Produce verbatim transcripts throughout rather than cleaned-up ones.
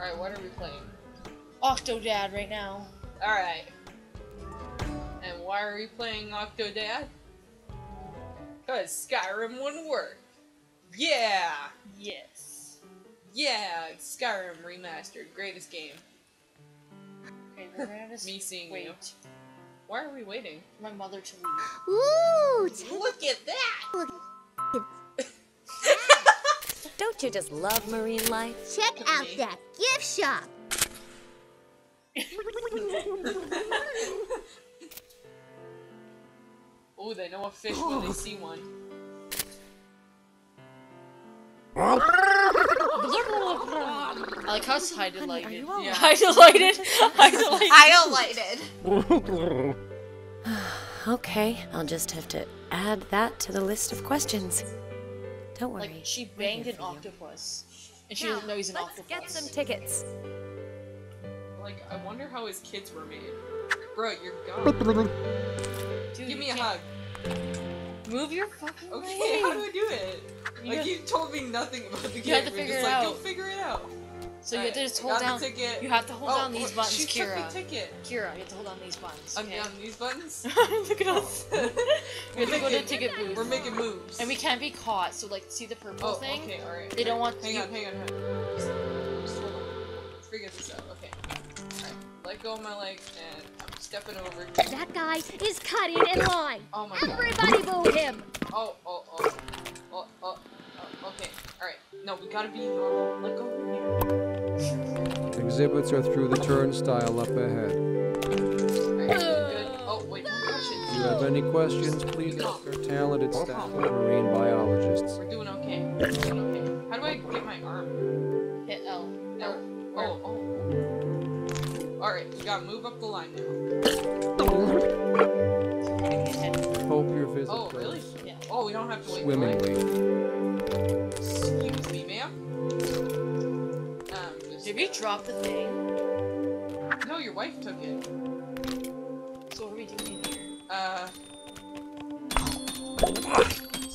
Alright, what are we playing? Octodad right now. Alright. And why are we playing Octodad? Because Skyrim wouldn't work. Yeah! Yes. Yeah! Skyrim Remastered. Greatest game. Okay, we're gonna just Me seeing wait. You. Why are we waiting? My mother to leave. Ooh! Look at that! Don't you just love marine life? Check out that gift shop! Oh, they know a fish when they see one. I like how it's hidelighted. Yeah. Hidelighted? Hidelighted. Hidelighted. Okay, I'll just have to add that to the list of questions. Don't worry. Like, she banged an octopus. And she yeah, doesn't know he's an let's octopus. Get some tickets. Like, I wonder how his kids were made. Bro, you're gone. Dude, give me a hug. Move your fucking okay, way. How do I do it? You like, you told me nothing about the game. You have to figure just, it like, out. Go figure it out. So right, you have to just hold down. You have to hold oh, down these buttons, she Kira. Took the ticket. Kira, you have to hold down these buttons. Okay. I'm down these buttons? Look at us. We have to making, go to the ticket booth. We're making moves. And we can't be caught, so like, see the purple oh, thing? Okay, alright. They all right. don't want hang to- on, hang on, hang on. Just, just hold on. Let's figure this out, okay. Alright, let go of my leg, and I'm stepping over. That guy is cutting in line. Oh my Everybody God. Boo him! Oh, oh, oh. Oh, oh, oh, okay. Alright. No, we gotta be normal. Let go over here. Exhibits are through the turnstile up ahead. Oh, wait. If you have any questions, please ask our talented staff of marine biologists. We're doing okay. We're doing okay. How do I get my arm? Hit L. L. Oh, oh. Alright, you gotta move up the line now. Hope your visit Oh, really? Yeah. Oh, we don't have to wait. Swimmingly. Excuse me, ma'am. Did you drop the thing? No, your wife took it. So what are we doing here? Uh...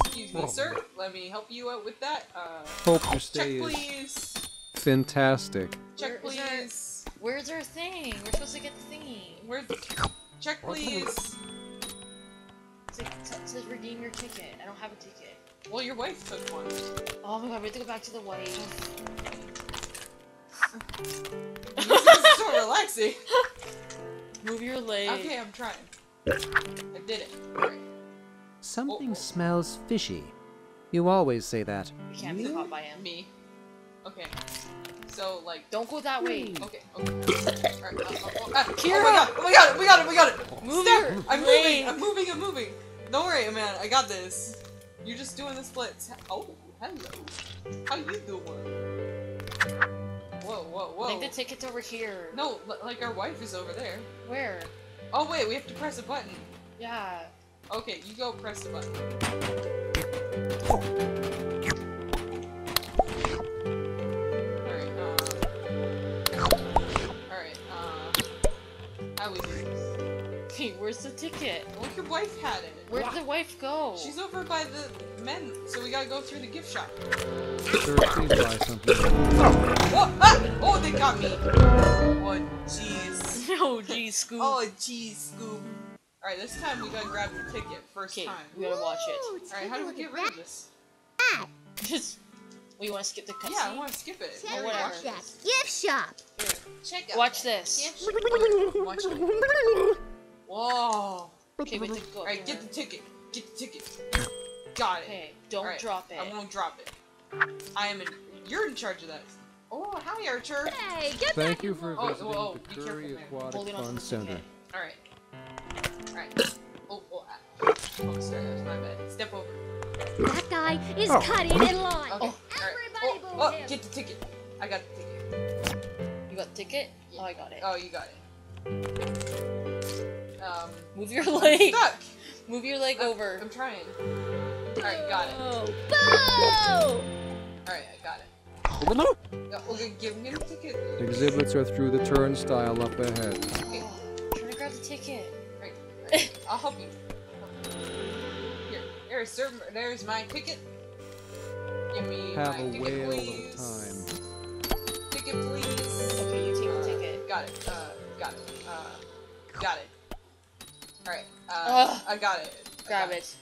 Excuse me, oh. sir. Let me help you out with that. Uh... Hope your stay check, please. Fantastic. Check, Where, please. There, where's our thing? We're supposed to get the thingy. Where's the... Check, please. It's like, it says redeem your ticket. I don't have a ticket. Well, your wife took one. Oh my god, we have to go back to the wife. This is so relaxing. Move your leg. Okay, I'm trying. I did it. Right. Something oh. smells fishy. You always say that. You can't be caught by him. Me. Okay. So, like... Don't go that way. Okay, okay. Alright, uh, oh, oh, ah, oh my god, oh my god, oh my god, oh my god! Move your I'm leg. moving, I'm moving, I'm moving! Don't worry, man, I got this. You're just doing the splits. Oh, hello. How you doing? Whoa, whoa, whoa. I think the ticket's over here. No, like our wife is over there. Where? Oh wait, we have to press a button. Yeah. Okay, you go press the button. Oh. Alright, uh... Alright, uh... How we do this? Hey, where's the ticket? Look, your wife had it. Where'd yeah. the wife go? She's over by the men, so we gotta go through the gift shop. Sure, please buy something. Oh. Oh, ah! Oh, they got me! Oh, jeez. Oh, jeez, Scoop. Oh, jeez, Scoop. Alright, this time we gotta grab the ticket first time. We gotta watch it. Alright, how do we get rid of this? Just... We wanna skip the cutscene? Yeah, I wanna skip it. Check oh, whatever. Out that gift shop! Here, check out Watch that. this. Gift shop. Wait, watch it. Whoa. Okay, wait, go Alright, get the ticket. Get the ticket. Got it. Okay, don't right, drop it. I won't drop it. I am in... You're in charge of that. Oh, hi, Archer! Hey, get Thank back you for oh, visiting oh, oh, the Curry Aquatic Fun Center. Alright. Alright. Oh, oh, oh, sorry, that was my bad. Step over. That guy is oh. cutting in line! Okay. Oh. Everybody boo oh, him! Oh, get the ticket! I got the ticket. You got the ticket? Yeah. Oh, I got it. Oh, you got it. Um... Move your leg! I'm stuck! Move your leg I'm, over. I'm trying. Alright, got it. Boo! Alright, I got it. No. No, okay, give me the ticket. Exhibits are through the turnstile up ahead. Okay. Oh, I'm trying to grab the ticket. Right, right. I'll help you. Here, there's, sir, there's my ticket. Give me Have my a ticket, whale please. Of time. Ticket, please. got it. Uh, got it. Uh, got it. Alright, uh, I got it. I grab got it. it.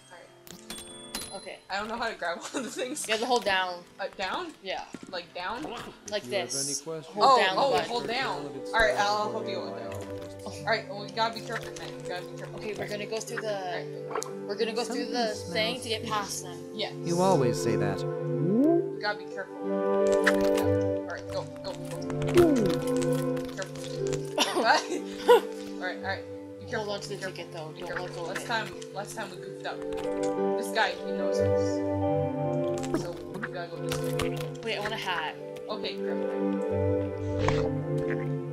Alright. Okay. I don't know how to grab one of the things. You have to hold down. Uh, down? Yeah. Like down? Like you this. Hold oh, down oh, hold down. Alright, I'll help you with that. Alright, well, we gotta be careful, man. We gotta be careful. Okay, we're gonna go through the... Right. We're gonna go Something through the smells. thing to get past them. Yes. You always say that. You gotta be careful. Yeah. Alright, go, go, go. Careful. Alright, alright. Hold on to the ticket though. Don't let go of it. Last time, last time we goofed up. This guy, he knows us. So we gotta go this way. Wait, I want a hat. Okay, grab it.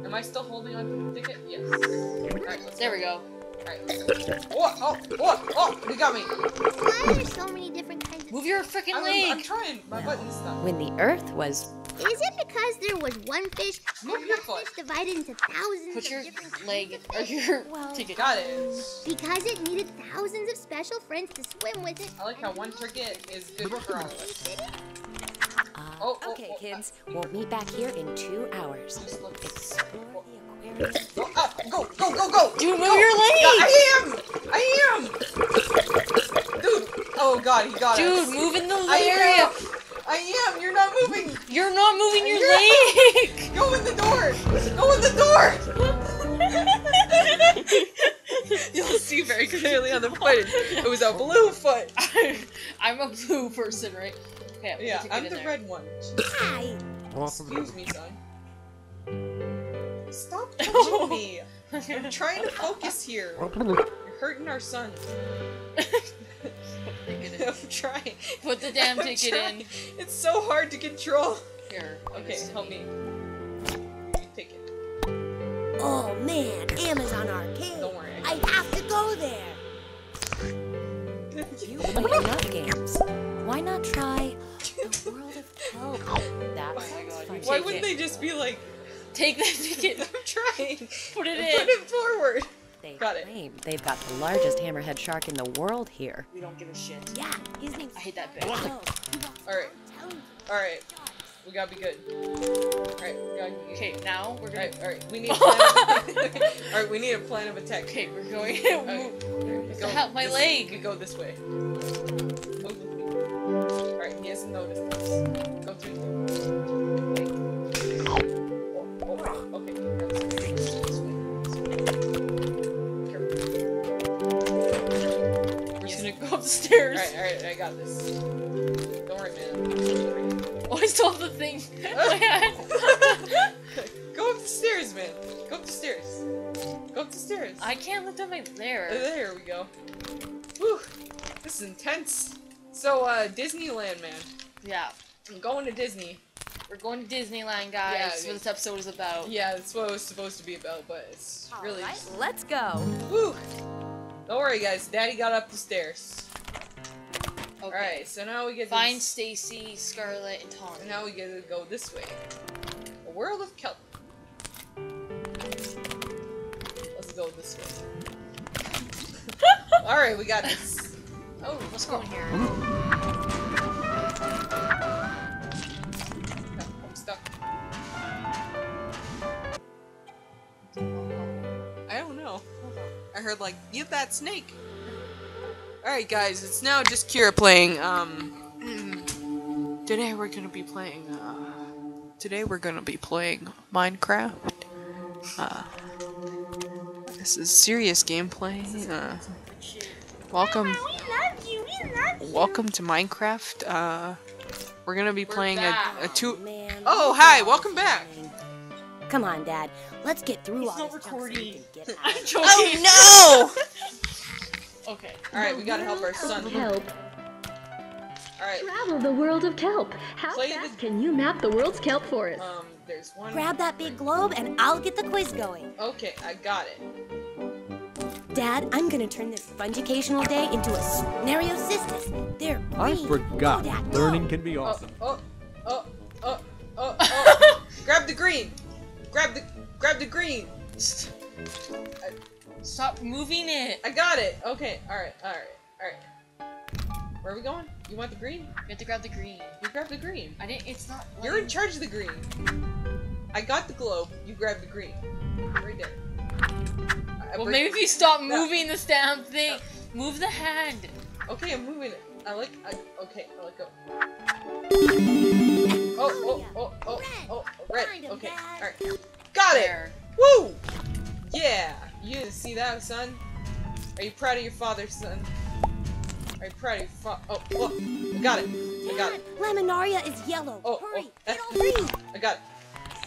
Am I still holding on to the ticket? Yes. Alright, let's There go. we go. Alright, let's go. Oh, oh, oh, oh, he got me. Why are there so many different kinds of Move your freaking leg! I'm trying, my no. button's stuck. When the earth was Is it because there was one fish? Move your foot. Divided into thousands Put your of different leg or your well, ticket. Got it. Because it needed thousands of special friends to swim with it. I like how one ticket is good for all of us. Uh, oh, oh, okay, oh, kids. Uh, we'll meet back here in two hours. Explore the aquarium. Go up! Go! Go! Go! Go! Do you know your leg? God, I am! I am! Dude! Oh God, he got it. Dude, us. move in the area. I am! You're not moving! You're not moving your You're leg! Not. Go in the door! Go in the door! You'll see very clearly on the footage. It was a blue foot! I'm a blue person, right? Okay, I'm yeah, I'm the there. red one. Hi! Excuse me, son. Stop touching me! I'm trying to focus here. You're hurting our son. I'm trying. Put the damn I'm ticket trying. in. It's so hard to control. Here. Okay, help me. me. Take it. Oh man, Amazon Arcade. Don't worry. I, I have to go there. You play enough games. Why not try the World of Poe? That's oh my God. Why wouldn't it. they just be like, take that ticket? I'm trying. Put it in. Put it forward. They got claim it. They've got the largest hammerhead shark in the world here. We don't give a shit. Yeah, his name's I hate that bit. Alright. Alright. We gotta be good. Alright, we Okay, good. now we're gonna Alright, alright. We need a plan of... Alright, we need a plan of attack. Okay, we're going okay. we go help my leg. Way. We go this way. Alright, he hasn't noticed us. Go through okay. Upstairs. Alright, alright, I got this. Don't worry, man. Oh, I still have the thing. Go up the stairs, man. Go up the stairs. Go up the stairs. I can't let them in there. There we go. Whew. This is intense. So, uh, Disneyland, man. Yeah. I'm going to Disney. We're going to Disneyland, guys. Yeah, that's what this episode is about. Yeah, that's what it was supposed to be about, but it's All really... Right. Just... Let's go. Whew. Don't worry, guys. Daddy got up the stairs. Okay. Alright, so now we get to find Stacy, Scarlet, and Tom. And now we get to go this way. A world of kelp. Let's go this way. Alright, we got this. Oh, let's go in here. I'm stuck. I don't know. I heard, like, get that snake. Alright guys, it's now just Kira playing, um, today we're gonna be playing, uh, today we're gonna be playing Minecraft, uh, this is serious gameplay, uh, welcome, welcome to Minecraft, uh, we're gonna be playing a, a two, oh hi, welcome back! Come on Dad, let's get through all this stuff so we can get out of here. Oh no! Okay. Alright, we gotta help our son. Alright. Travel the world of kelp. How Play fast the... can you map the world's kelp forest? Um, there's one. Grab that big globe and I'll get the quiz going. Okay, I got it. Dad, I'm gonna turn this fungicational day into a scenario cystis. They're green. I forgot. Go, Dad, go. Learning can be awesome. Oh, oh, oh, oh, oh. Grab the green. Grab the, grab the green. I... Stop moving it! I got it! Okay, alright, alright, alright. Where are we going? You want the green? You have to grab the green. You grab the green. I didn't- it's not- You're in charge of the green. I got the globe, you grab the green. Right there. I well, maybe if you stop moving no. this damn thing. No. Move the hand. Okay, I'm moving it. I like. I, okay, I let go. Oh, oh, oh, oh, oh, red. Okay, all right. Got it. Woo! Yeah. You didn't see that, son. Are you proud of your father, son? Are you proud of your father? Oh, look. I got it. I got it. Laminaria is yellow. Oh, hurry. Oh, get all three. I got it.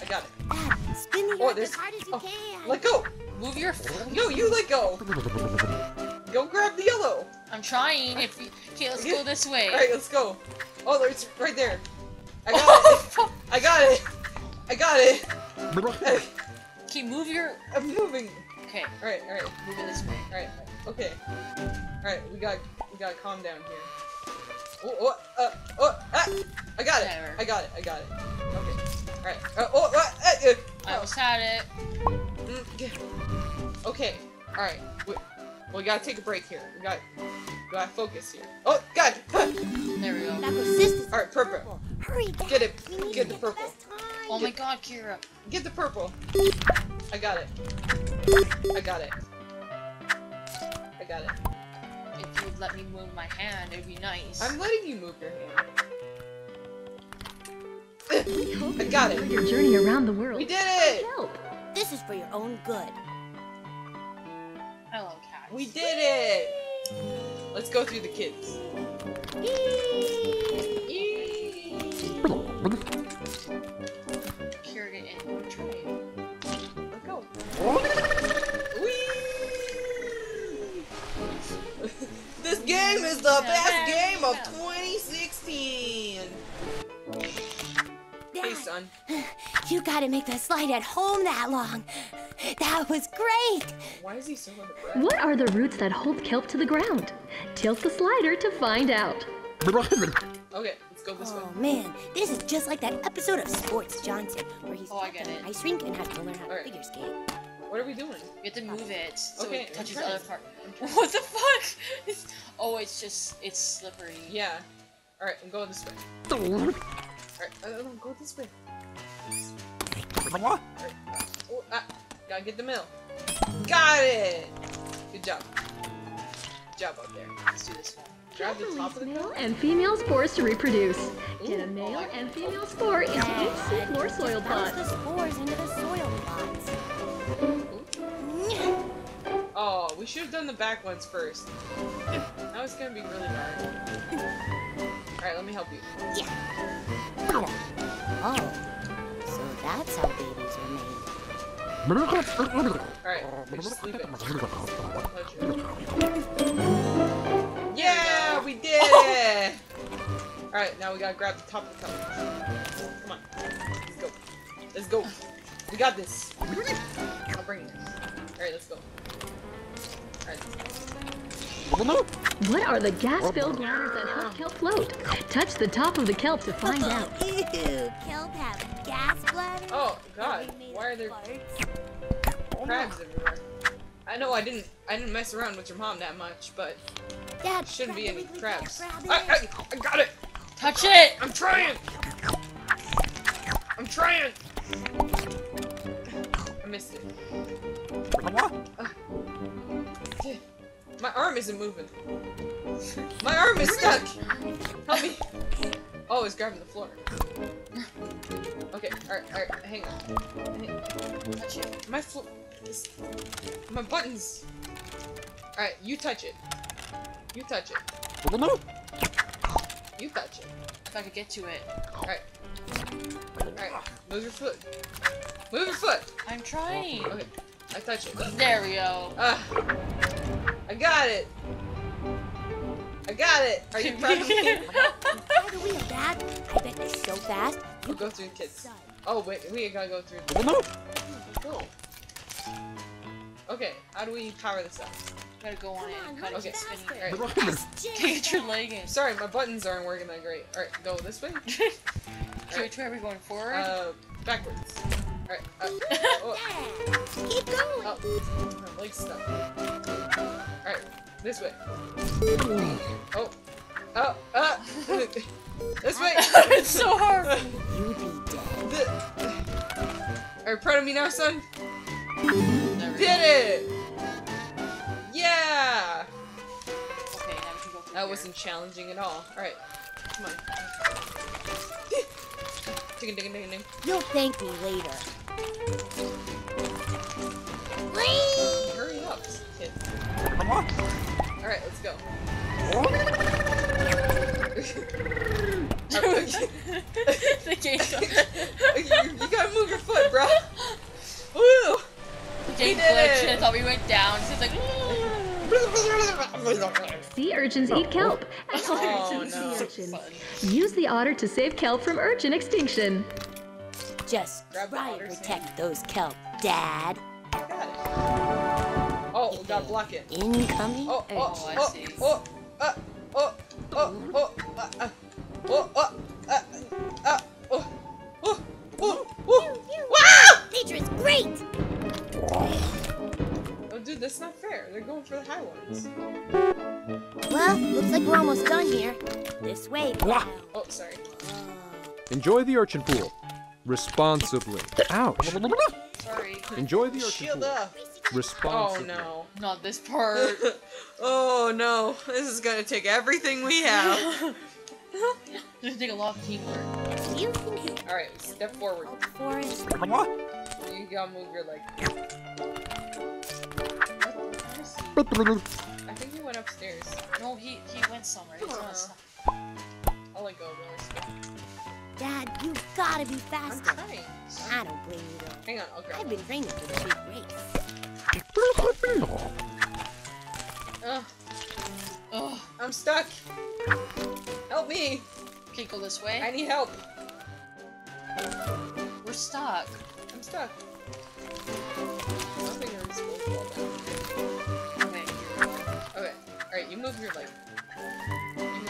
I got it. Dad, spin the earth as hard as you can. Let go. Move your. No, you let go. Go grab the yellow. I'm trying. If you... Okay, let's go this way. All right, let's go. Oh, there's right there. I got oh. it. I got it. I got it. Okay, move your. I'm moving. Okay. All right, all right. Moving this way. All right. Okay. All right, we got we got to calm down here. Oh, oh, uh, oh, ah, I got it. Never. I got it. I got it. Okay. All right. Uh, oh, uh, uh, uh, I almost had it. Okay. All right. We, we gotta take a break here. We got we gotta focus here. Oh God! There we go. All right, purple. purple. Hurry, Dad. Get it. Get, get the purple. Oh my God, Kira. Get the purple. I got it. I got it. I got it. If you'd let me move my hand, it'd be nice. I'm letting you move your hand. I got it. Your journey around the world. We did it. This is for your own good. I love cats. We did it. Let's go through the kids. Eee. Cured it in one trade. Let go. This game is the best game of twenty sixteen. Hey, son. You gotta make that slide at home that long. That was great! Why is he so on the ground? What are the roots that hold kelp to the ground? Tilt the slider to find out. Okay, let's go this way. Oh man, this is just like that episode of Sports Johnson where he's oh, in an ice rink and has to learn how to right. figure skate. What are we doing? We have to move it so okay, it touches the other part. What the fuck? It's, oh, it's just, it's slippery. Yeah. Alright, I'm going this way. Alright, I'm going this way. Alright. Oh, ah. Gotta get the mill. Got it! Good job. Good job up there. Let's do this one. Grab the top of the male and female spores to reproduce. Ooh, get a male oh and female spore into each seafloor soil pod. The spores into the soil pods. Oh, we should have done the back ones first. Now it's gonna be really hard. Alright, let me help you. Yeah. Oh, so that's how babies are made. Alright, just leave it. Yeah, we did it! Alright, now we gotta grab the top of the cup. Come on. Let's go. Let's go. We got this. I'll bring this. Alright, let's go. Alright, let's go. What are the gas-filled waters that help kelp float? Touch the top of the kelp to find out. Ew, kelp have gas bladders? Oh, God. Why are there crabs everywhere? I know I didn't I didn't mess around with your mom that much, but Dad, shouldn't be any crabs. I, I, I got it! Touch it! I'm trying! I'm trying! I missed it. What? Uh, my arm isn't moving. My arm is stuck! Help me! Oh, it's grabbing the floor. Okay, alright, alright, hang on. Touch it. My floor. My buttons. Alright, you touch it. You touch it. You touch it. If I could get to it. Alright. Alright, move your foot. Move your foot! I'm trying! Okay, I touch it. There we go. Uh, I got it! I got it! Are you proud of me? How do we adapt? I bet they're so fast. We'll go through the kids. Oh, wait, we gotta go through the kids. Cool. Okay, how do we power this up? Gotta go on Come it. On, okay, spinning. Alright. Get your leg in. Sorry, my buttons aren't working that great. Alright, go this way. Alright. Can we try we going forward? Uh, backwards. Alright. Uh, oh. Yeah. Keep going. Oh, my leg's stuck. Alright. This way. Oh. Oh. Uh. This way. It's so hard. You be dead. Are you proud of me now, son? Did it! Yeah! Okay, now we can go through That here. wasn't challenging at all. Alright. Come on. Ding, ding, ding, ding. You'll thank me later. Whee! Hurry up, kid. Come on. Alright, let's go. The game's up. you, you gotta move your foot, bro. Woo! Jake glitched and I thought we went down, so it's like... Sea urchins eat kelp. Oh, no. Urchins. Use the otter to save kelp from urchin extinction. Just try to protect those kelp, Dad. Got it. Oh, we gotta block it. Incoming oh, oh, urchins. Oh, I see. Oh, oh, oh, oh, oh, oh, uh, oh, oh, uh, uh, oh, oh, oh, oh, oh. Wow! Nature is great! Oh, dude, that's not fair. They're going for the high ones. Well, looks like we're almost done here. This way. Wow. Oh, sorry. Enjoy the urchin pool. Responsibly. Ouch. Sorry. Enjoy the urchin Shield pool. Up. Responsibly. Oh, no. Not this part. Oh, no. This is gonna take everything we have. Just take a lot of teamwork. Alright, step forward. Come on. You gotta move your leg. I think he went upstairs. No, he he went somewhere. It's not a... I'll let go of him. Dad, you gotta be faster. I'm trying. Sorry. I don't blame you though. Hang on, I'll grab I've been training for the big race. Ugh. Ugh. I'm stuck. Help me. Can't go this way. I need help. We're stuck. I'm stuck. Okay. Okay. Alright, you move your leg. You move.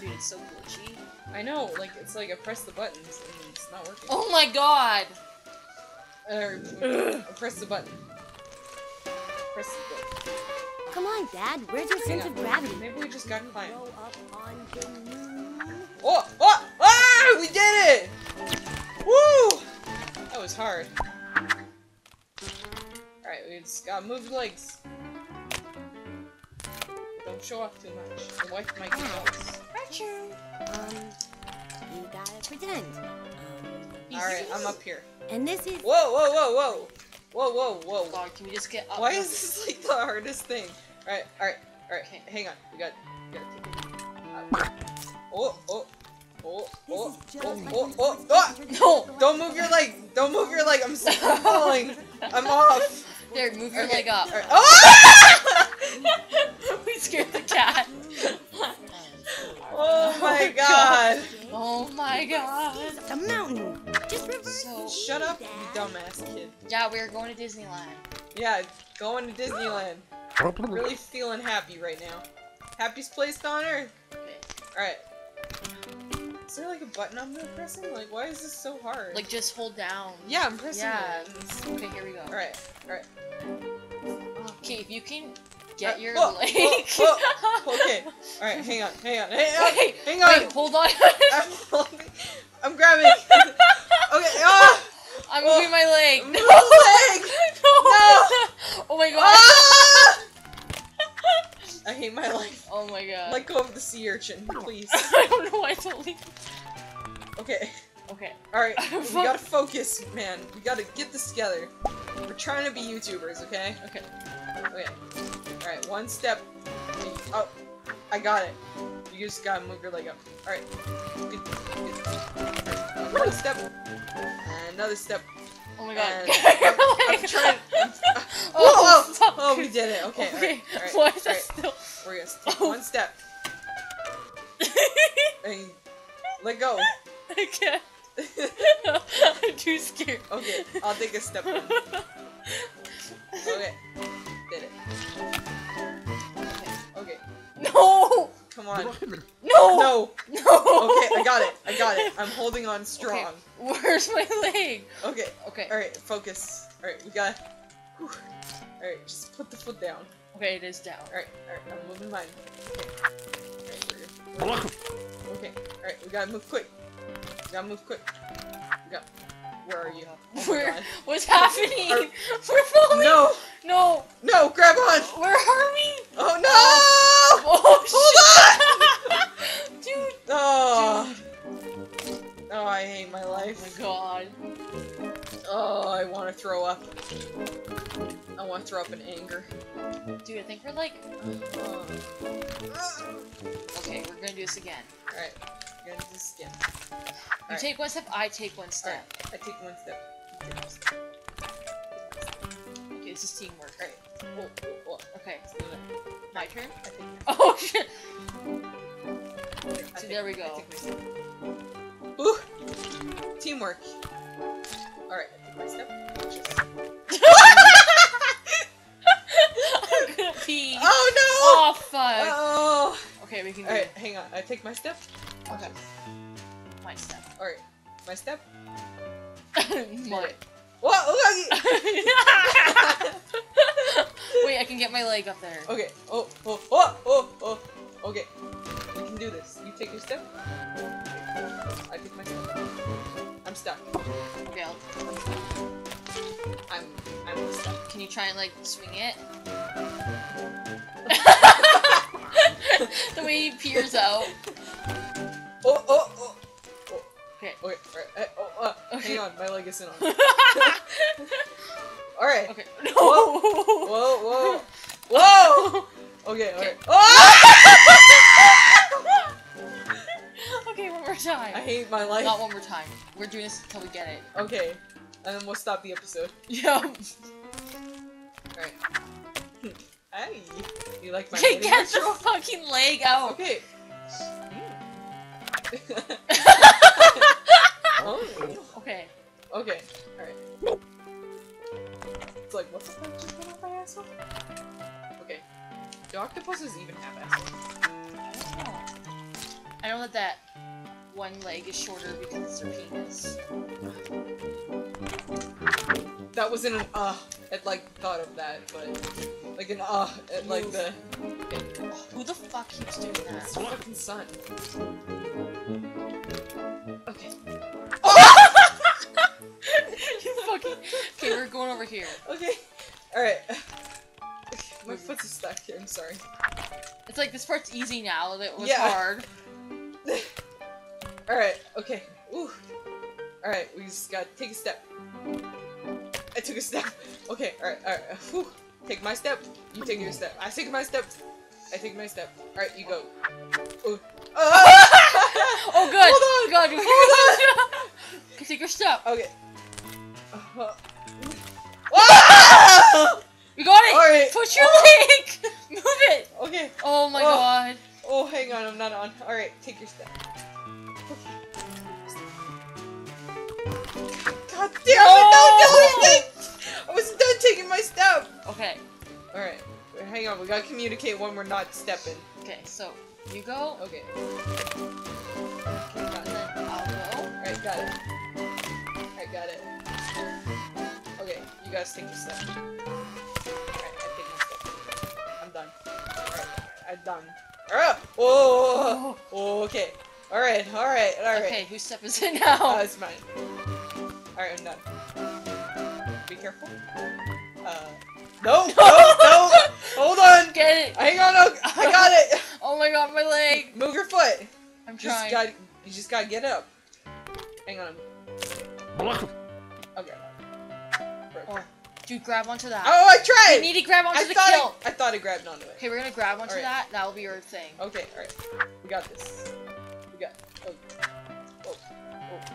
Dude, it's so glitchy. I know, like, it's like I press the buttons and it's not working. Oh my god! Uh, press the button. Press the button. Come on, Dad, where's your sense of gravity? Maybe we just gotta climb. Oh! Oh! Ah! We did it! Woo! That was hard. Alright, we just gotta move your legs. Don't show off too much. The wife might get jealous. Um, you gotta pretend. Um, Alright, I'm up here. And this is- Whoa, whoa, whoa, whoa! Whoa, whoa, whoa. God, can we just get up? Why is this like the hardest thing? Alright, alright, alright, okay. Hang on. We gotta, we gotta take it out. Oh, oh. Oh, oh, oh, oh, oh, oh, no! Don't move your leg! Don't move your leg! I'm falling! I'm off! There, move your okay. leg up. Right. Oh! We scared the cat. Oh my god! Oh my god! The mountain! Just reverse! So, shut up, you dumbass kid. Yeah, we are going to Disneyland. Yeah, going to Disneyland. Really feeling happy right now. Happiest place on earth! Alright. Is there like a button I'm not pressing? Like, why is this so hard? Like, just hold down. Yeah, I'm pressing yeah. it. Okay, here we go. Alright, alright. Okay, if you can get uh, your whoa, leg. Whoa, whoa. Okay, alright, hang on, hang on, hang on. Wait, hang on. Wait, hold on. I'm, holding, I'm grabbing. Okay, ah! I'm whoa. moving my leg. No! Leg. No! No! Oh my god. Ah! I hate my life. Oh my god. Let go of the sea urchin, please. I don't know why to leave. Okay. Okay. Alright, we gotta focus, man. We gotta get this together. We're trying to be YouTubers, okay? Okay. Okay. Alright, one step. Oh, I got it. You just gotta move your leg up. Alright. Good. Good. One step. And another step. Oh my god. I'm, I'm trying. I'm, uh, oh, whoa, whoa. oh, we did it. Okay. okay. All right. All right. Why is that still? We're gonna take oh. one step. And let go. I can't. I'm too scared. Okay, I'll take a step. One. Okay. Did it. Okay. No! Come on. No! No! No! Okay, I got it. I got it. I'm holding on strong. Okay. Where's my leg? Okay. Okay. Alright, focus. Alright, we gotta... Alright, just put the foot down. Okay, it is down. Alright, alright, I'm moving mine. Okay. Alright, we're... Okay, alright, we gotta move quick. We gotta move quick. We gotta... Where are you? Oh, Where? God. What's happening? Are... We're falling! No! No! No, grab on! Where are we? Oh no! Oh, hold on! Dude! Oh. Dude. Oh, I hate my life. Oh my god. Oh, I want to throw up. I want to throw up in anger. Dude, I think we're like... Uh, okay, we're gonna do this again. Alright, we're gonna do this again. You right. Take one step, I take one step. Right. I take one step. Take one step. Okay, this is teamwork. Alright. Whoa, whoa, whoa. Okay, let's do it. My turn? I think. Oh shit! So there we go. Ooh! Teamwork. Alright, I take my step. I'm gonna pee. Oh no! Oh fuck! Uh-oh. Okay, we can do it. Alright, hang on. I take my step. Okay. My step. Alright. My step? What? What? Wait, I can get my leg up there. Okay. Oh, oh, oh, oh, oh. Okay. We can do this. You take your step. I take my step. I'm stuck. Okay, I'll... I'm... I'm stuck. Can you try and, like, swing it? The way he peers out. Oh, oh, oh. Okay. Okay. Right. Oh, uh, okay. Hang on, my leg isn't on. All right. Okay. No. Whoa. Whoa. Whoa. Whoa. Okay. Okay. Right. Oh! Okay. One more time. I hate my life. Not one more time. We're doing this until we get it. Okay. And then we'll stop the episode. Yeah. All right. Hey. You like my? Okay, get the fucking leg out. Okay. Okay. Okay. Alright. It's like, what the fuck just went up my asshole? Okay. Do octopuses even have assholes? I don't know. I know that that one leg is shorter because it's their penis. That wasn't an uh. I'd like thought of that, but like an uh. At like the. It, oh, who the fuck keeps doing that? It's the fucking sun. Okay. Okay, we're going over here. Okay. Alright. My foot's stuck here, I'm sorry. It's like, this part's easy now, that was yeah. hard. Alright, okay. Ooh. Alright, we just gotta take a step. I took a step. Okay, alright, alright. Take my step, you take your step. I take my step, I take my step. Alright, you go. Ooh. Oh! Oh, good! Hold on! God, hold on! You take your step. Okay. Oh! You got it! Right. Push your oh. leg! Move it! Okay. Oh my oh. god. Oh, hang on, I'm not on. Alright, take your step. God damn no! it! No, I wasn't done taking my step! Okay. Alright. Hang on, we gotta communicate when we're not stepping. Okay, so you go. Okay. Okay, got it. I'll go. Alright, got it. Alright, got it. You guys take your step. Alright, I take my step. I'm done. Alright, I'm done. Alright! Oh, oh! Okay. Alright, alright, alright. Okay, whose step is it now? Oh, it's mine. Alright, I'm done. Be careful. Uh. No! No! No! Hold on! Get it! Hang on! I got it! Oh my god, my leg! Move your foot! I'm trying. Just gotta, you just gotta get up. Hang on. Okay. Oh, dude, grab onto that. Oh, I tried! You need to grab onto I the kilt. I, I thought I grabbed onto it. Okay, we're gonna grab onto right. that. That'll be your thing. Okay, alright. We got this. We got... Oh. Oh. Oh.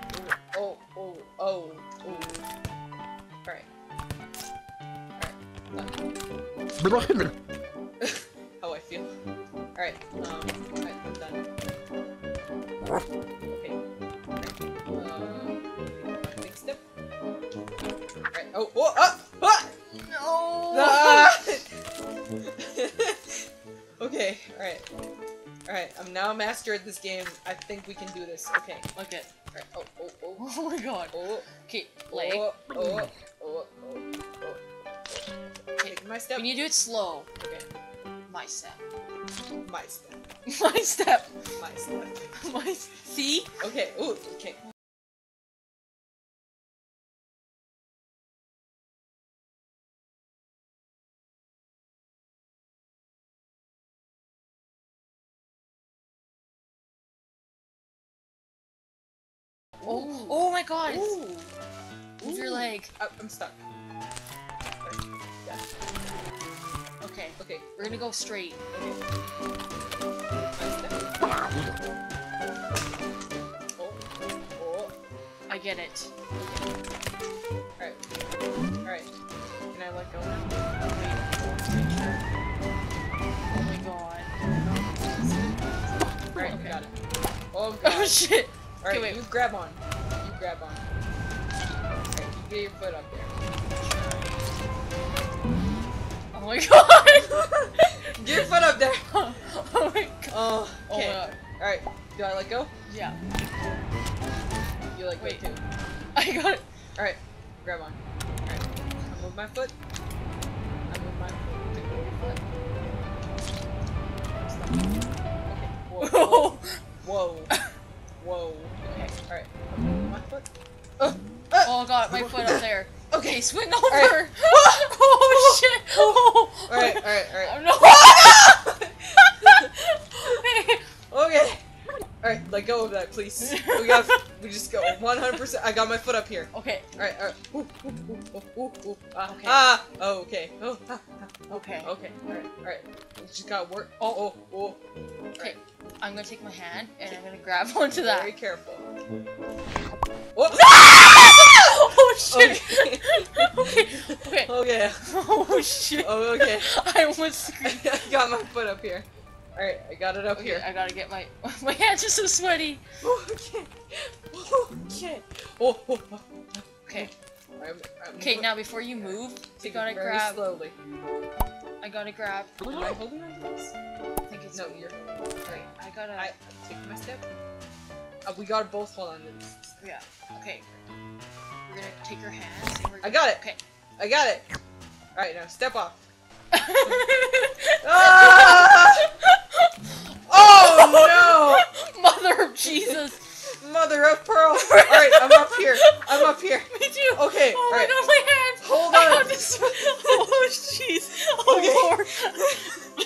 Oh. Oh. Oh. Oh. Alright. Alright. How I feel. Alright. Um, alright, I'm done. Okay. Alright. Um, next step. Alright, oh, oh, ah, ah! No! Ah! Okay, alright. Alright, I'm now a master at this game. I think we can do this. Okay, okay. Alright, oh, oh, oh. Oh my god. Oh. Okay, leg. Oh, oh, oh, oh, oh. Okay, my step. When you do it slow. Okay. My step. My step. My step. My step. My step. See? Okay, ooh, okay. Oh, oh my god! Ooh. These Ooh. are like... I I'm stuck. Yeah. Okay, okay. We're gonna go straight. Okay. I get it. Alright. Alright. Can I let go now? Oh my god. Alright, okay. Got it. Oh god. Oh shit! Alright, okay, you grab on. You grab on. Alright, you get your foot up there. Oh my god! Get your foot up there! Oh my god. Oh, oh my god. Alright, do I let go? Yeah. You like wait. Too. I got it. All right, grab on. All right, I move my foot. I move my foot. Move your foot. Stop. Okay. Whoa. Whoa. Whoa. Okay. All right. I move my foot. Uh, uh, oh god, my foot up there. Okay, swing over. Right. Oh shit. Oh. All right. All right. All right. Oh, no. Okay. Alright, let go of that, please. We got, we just go one hundred percent. I got my foot up here. Okay. Alright, alright. Ooh, ooh, ooh, ooh, ooh. Ah, okay. Ah, oh, okay. Oh, ah, ah. Okay. Okay. Alright, alright. Just gotta work. Oh, oh, oh. Okay. Right. I'm gonna take my hand and I'm gonna grab onto that. Very careful. Whoa. Oh, shit. Okay. Okay. Okay. Okay. Oh, shit. Oh, okay. I almost screamed. I got my foot up here. Alright, I got it up okay, here. I gotta get my- my hands are so sweaty! Okay. Okay. Oh, oh, oh. Okay. I'm, I'm okay, now before you move, you gotta very grab- slowly. I gotta grab- Am I holding on to this? I think it's- No, you're- Alright, I gotta- I- Take my step. Uh, we gotta both hold on to this. Yeah. Okay. We're gonna take your hands and we're gonna- I got it! Okay. I got it! Alright, now step off. Ah! Oh no! Mother of Jesus! Mother of pearl! Alright, I'm up here. I'm up here. Me too. Okay. Oh my god, my hand! Hold on. I have to oh jeez. Oh okay.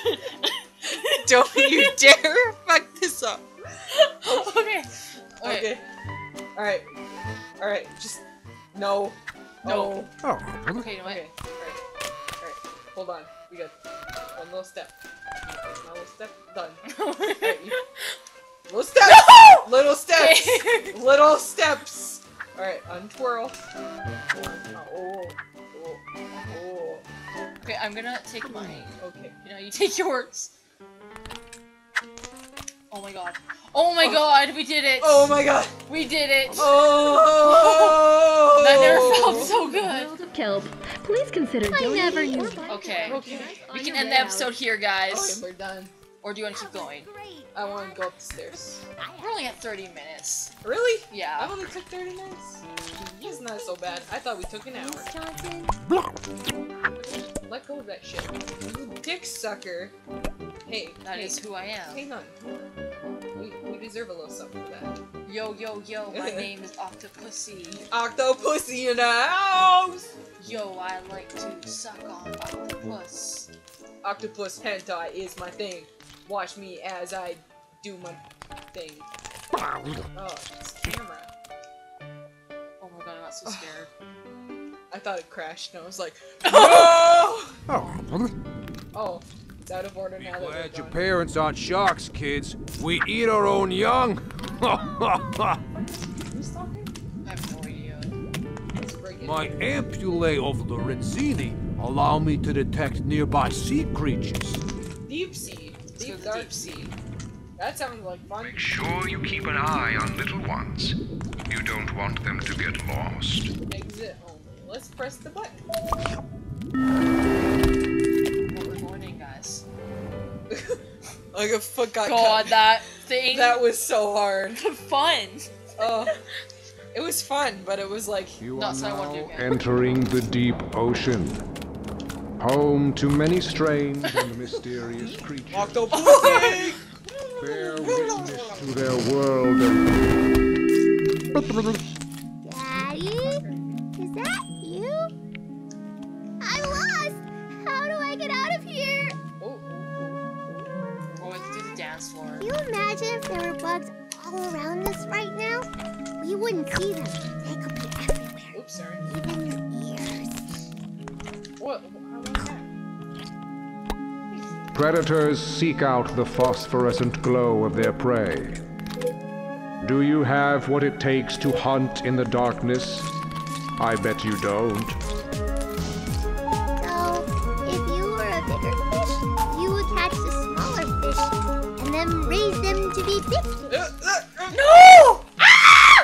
Lord. Don't you dare fuck this up. Okay. Okay. Okay. Alright. Alright. Just no. No. Oh. Okay, no. Okay. Alright. Hold on, we got one little step. One little step, done. Right, you... Little steps! No! Little steps! Little steps! Alright, untwirl. Oh, oh, oh. Okay, I'm gonna take mine. Okay. You know, you take yours. Oh my god. Oh my oh. god, we did it! Oh my god! We did it! Oh! That never felt so good! Kelp, please consider donating. Okay, okay. We can end the episode here, guys. Okay, we're done. Or do you want to keep going? I want to go upstairs. We're only at thirty minutes. Really? Yeah. I only took thirty minutes. It's not so bad. I thought we took an hour. Let go of that shit, you dick sucker. Hey, that hey, is who I am. Hang on. We, we deserve a little something for that. Yo, yo, yo, my name is Octopussy. Octopussy in the house! Yo, I like to suck on octopus. Octopus hentai is my thing. Watch me as I do my thing. Oh, this camera. Oh my god, I got so scared. I thought it crashed and I was like, no! Oh. Out of order. Be now glad your parents aren't sharks, kids. We eat our own young. Who's talking? I have no idea. My ampullae of Lorenzini allow me to detect nearby sea creatures. Deep sea. Deep, dark deep sea. That sounds like fun. Make sure you keep an eye on little ones. You don't want them to get lost. Exit only. Let's press the button. Like a foot got God, cut. That thing. That was so hard. Fun. Oh, it was fun, but it was like you not so I want to do again. Entering the deep ocean, home to many strange and mysterious creatures. Octopussy. Bear witness to their world. Of... Daddy, is that you? I'm lost. How do I get out of here? Can you imagine if there were bugs all around us right now? We You wouldn't see them. They could be everywhere. Oops, sorry. Even your ears. What? How about that? Predators seek out the phosphorescent glow of their prey. Do you have what it takes to hunt in the darkness? I bet you don't. So, if you were a bigger fish, you would catch the smaller fish and then raise them to be big fish. Uh, uh, uh, no! Ah!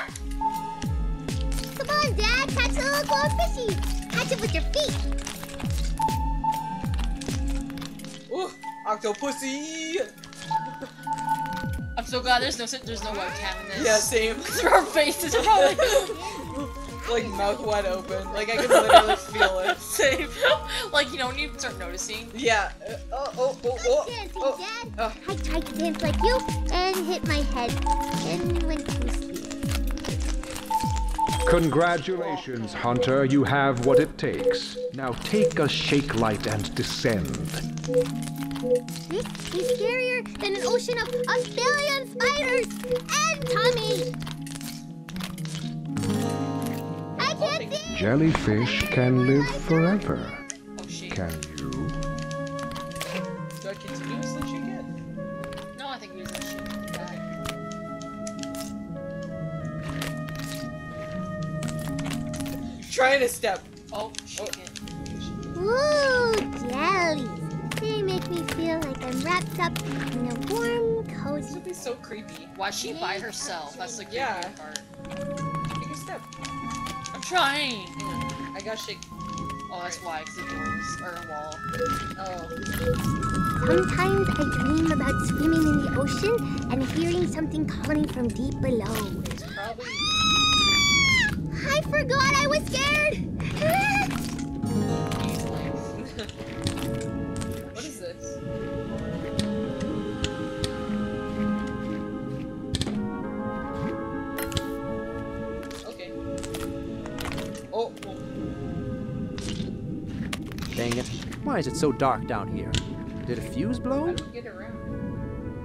Come on, Dad, catch the little gold fishy. Catch it with your feet. Ooh, octopussy! I'm so glad there's no there's no webcam in this. Yeah, same. Our faces are probably like mouth wide open. Like I can literally feel it. Same. Like you don't even start noticing. Yeah. Uh, oh oh oh I oh. Dancing, Dad. Oh. I tried to dance like you and hit my head and went to sleep. Congratulations, Hunter. You have what it takes. Now take a shake light and descend. This is scarier than an ocean of a billion spiders and Tommy! I can't see! Jellyfish can live forever. Oh, shit. Can you? Do I continue to let you get? No, I think we just let you die. You're trying to step. Oh, shit. Oh. Ooh, jelly. They make me feel like I'm wrapped up in a warm, cozy. This would be so creepy. Why is she yeah. by herself? That's the creepy yeah. part. Take a step. I'm trying. I gotta shake. Oh, that's why, because the doors are a wall. Oh. Sometimes I dream about swimming in the ocean and hearing something calling from deep below. It's probably. I forgot I was scared. Dang it. Why is it so dark down here? Did a fuse blow? How do we get around?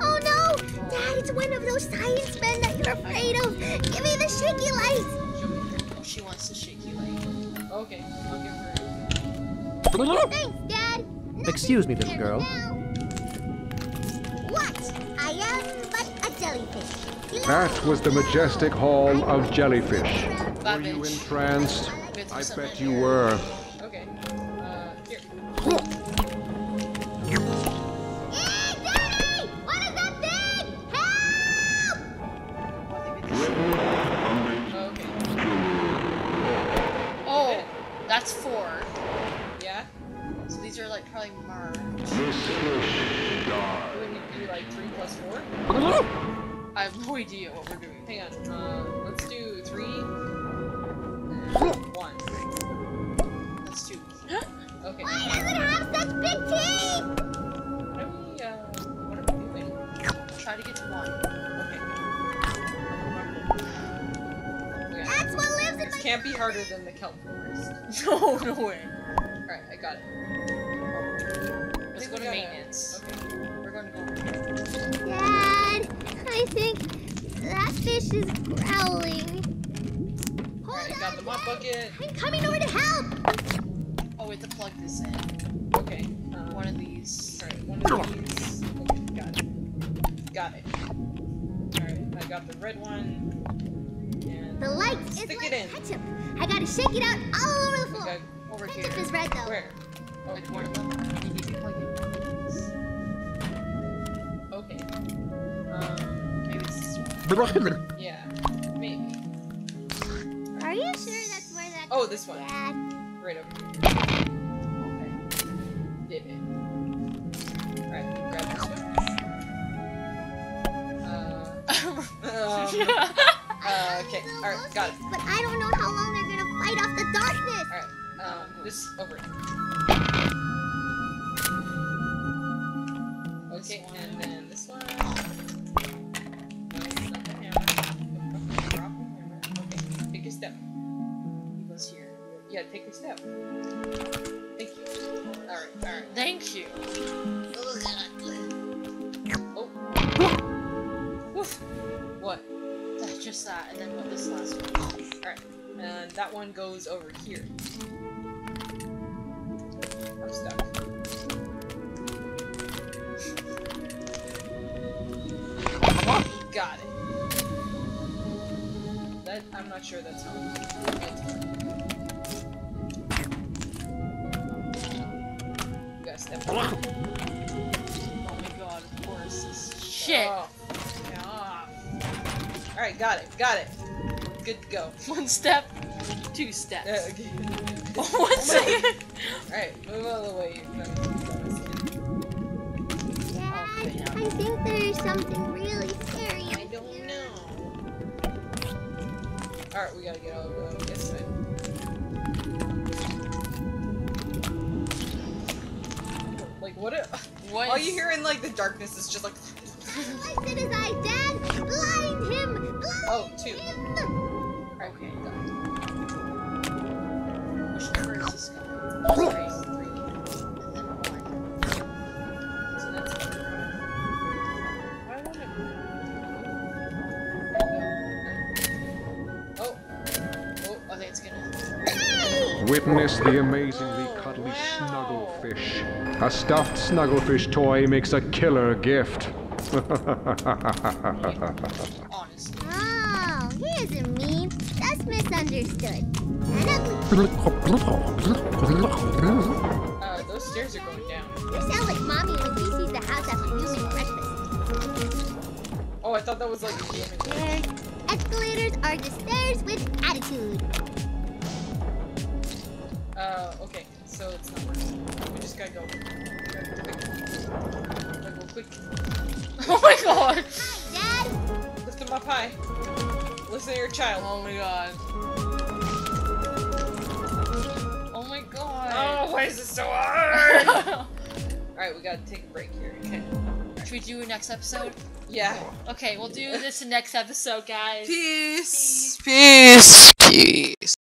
Oh no! Dad, it's one of those science men that you're afraid of! Give me the shaky light! She wants the shaky light. Okay, I'll give her a... Thanks, Dad! Nothing. Excuse me, little girl. Now. What? I am but a jellyfish. That was the majestic hall of jellyfish. Were you entranced? I bet you were. Okay. Hey, Daddy! What is that thing? Help! Okay. Oh, that's four. Yeah? So these are like probably merged. This fish died. Do we need to do like three plus four? I have no idea what we're doing. Hang on. Uh, let's do three. And one. Let's do. Okay. Why does it have such big teeth? What are we, uh, what are we doing? Try to get to one. Okay. Yeah. That's what lives in it my- can't be harder than the kelp forest. No, no way. Alright, I got it. Let's go to gotta... maintenance. Okay. We're going to go over here. Dad, I think that fish is growling. Hold Alright, I got the mop bucket. I'm coming over to help! Oh, we have to plug this in. Okay. Um, one of these. Alright, one of these. Okay, got it. Got it. Alright, I got the red one. And the light is like ketchup. I gotta shake it out all over the floor. Okay, over ketchup here. Ketchup is red, though. Where? Oh, like one of them. You need to plug it in these. Okay. Um, maybe this is one. Yeah, maybe. Are you sure that's where that Oh, this one. Yeah. Right over here. Okay. Did it. Alright, grab this one. Uh. um, yeah. uh, okay. Alright, got it. But I don't know how long they're gonna fight off the darkness! Alright, um, this over here. Okay, and then this one. Nice, not the hammer. Drop the hammer. Okay, take a step. He goes here. Yeah, take a step. Thank you. Alright, alright. Thank you. Oh. Woof. What? it's just that, and then this last one. Alright, and that one goes over here. I'm stuck. Got it. That, I'm not sure that's how you gotta step on. Oh my god, of course. This shit! Oh. Alright, got it, got it. Good to go. One step, two steps. Uh, okay. One oh second! Alright, move out of the way. Dad, I think there's something really scary. I don't here. know. Alright, we gotta get out of the way on this side. Like, what a- what All is... you hear in, like, the darkness is just like- I said his eye, Dad! Blind him! Oh, two. Alright, okay, got it. Which number is this guy? Three, three, and then one. So that's it. Why would it... Oh. Oh, I think it's gonna... Witness the amazingly cuddly oh, wow. snugglefish. A stuffed snugglefish toy makes a killer gift. Honestly. Oh, he isn't mean. That's misunderstood. Uh, those stairs are going down. You sound like Mommy when she sees the house after using breakfast. Oh, I thought that was like a game. Stairs. Escalators are just stairs with attitude. Uh, okay. So it's not working. We just gotta go. We gotta go quick. Gotta go quick. Oh my god! Hi, Dad! Lift him up high. Listen to your child. Oh my god. Oh my god. Oh, why is this so hard? Alright, we gotta take a break here. Okay. Should we do next episode? Yeah. Okay, we'll do this in next episode, guys. Peace! Peace! Peace! Peace.